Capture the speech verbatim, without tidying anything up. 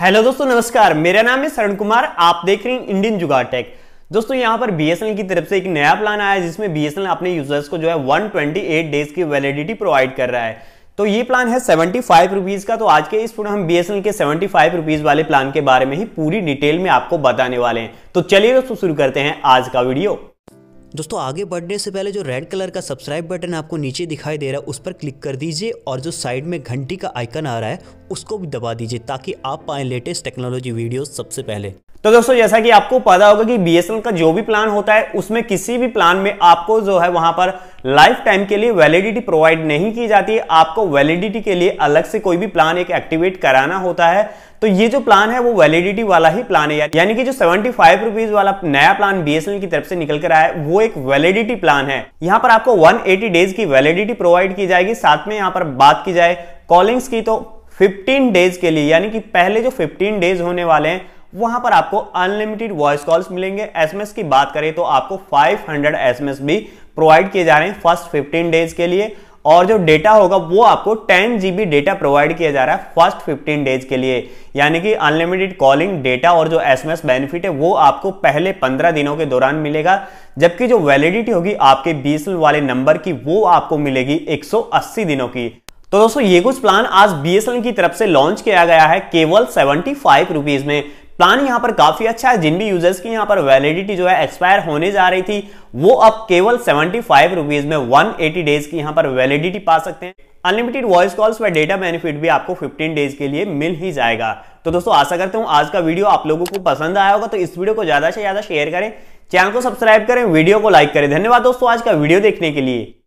Hello दोस्तों नमस्कार, मेरा नाम है शरण कुमार। आप देख रहे हैं इंडियन जुगाड टेक। दोस्तों यहाँ पर बीएसएनएल की तरफ से एक नया प्लान आया है जिसमें बीएसएनएल अपने यूजर्स को जो है एक सौ अट्ठाईस डेज की वैलिडिटी प्रोवाइड कर रहा है। तो ये प्लान है सेवेंटी फाइव रुपीज का। तो आज के इस पूरा हम बीएसएनएल के सेवेंटी फाइव रुपीज वाले प्लान के बारे में ही पूरी डिटेल में आपको बताने वाले हैं। तो चलिए दोस्तों शुरू करते हैं आज का वीडियो। दोस्तों आगे बढ़ने से पहले जो रेड कलर का सब्सक्राइब बटन आपको नीचे दिखाई दे रहा है उस पर क्लिक कर दीजिए और जो साइड में घंटी का आइकन आ रहा है उसको भी दबा दीजिए ताकि आप पाएं लेटेस्ट टेक्नोलॉजी वीडियोस सबसे पहले। तो दोस्तों जैसा कि आपको पता होगा कि बीएसएनएल का जो भी प्लान होता है उसमें किसी भी प्लान में आपको जो है वहां पर लाइफ टाइम के लिए वैलिडिटी प्रोवाइड नहीं की जाती है। आपको वैलिडिटी के लिए अलग से कोई भी प्लान एक एक्टिवेट कराना होता है। तो ये जो प्लान है वो वैलिडिटी वाला ही प्लान है, यानी कि जो सेवेंटी फाइव रुपीज वाला नया प्लान बीएसएनएल की तरफ से निकल कर आया है वो एक वैलिडिटी प्लान है। यहाँ पर आपको वन एटी डेज की वैलिडिटी प्रोवाइड की जाएगी। साथ में यहाँ पर बात की जाए कॉलिंग्स की तो फिफ्टीन डेज के लिए, यानी कि पहले जो फिफ्टीन डेज होने वाले हैं वहां पर आपको अनलिमिटेड वॉइस कॉल्स मिलेंगे। एसएमएस की बात करें तो आपको पाँच सौ एसएमएस भी प्रोवाइड किए जा रहे हैं फर्स्ट पंद्रह डेज के लिए। और जो डेटा होगा वो आपको टेन जीबी डेटा प्रोवाइड किया जा रहा है फर्स्ट पंद्रह डेज के लिए, यानी कि अनलिमिटेड कॉलिंग डेटा और जो एसएमएस बेनिफिट है वो आपको पहले पंद्रह दिनों के दौरान मिलेगा। जबकि जो वैलिडिटी होगी आपके बीएसएनएल वाले नंबर की वो आपको मिलेगी एक सौ अस्सी दिनों की। तो दोस्तों ये कुछ प्लान आज बीएसएनएल की तरफ से लॉन्च किया गया है केवल सेवेंटी फाइव रुपीज में। प्लान यहाँ पर काफी अच्छा है। जिन भी यूजर्स की यहाँ पर वैलिडिटी जो है एक्सपायर होने जा रही थी वो अब केवल सेवेंटी फाइव रुपीज में एक सौ अस्सी डेज की यहाँ पर वैलिडिटी पा सकते हैं। अनलिमिटेड वॉइस कॉल्स व डेटा बेनिफिट भी आपको पंद्रह डेज के लिए मिल ही जाएगा। तो दोस्तों आशा करता हूँ आज का वीडियो आप लोगों को पसंद आया होगा। तो इस वीडियो को ज्यादा से ज्यादा शेयर करें, चैनल को सब्सक्राइब करें, वीडियो को लाइक करें। धन्यवाद दोस्तों आज का वीडियो देखने के लिए।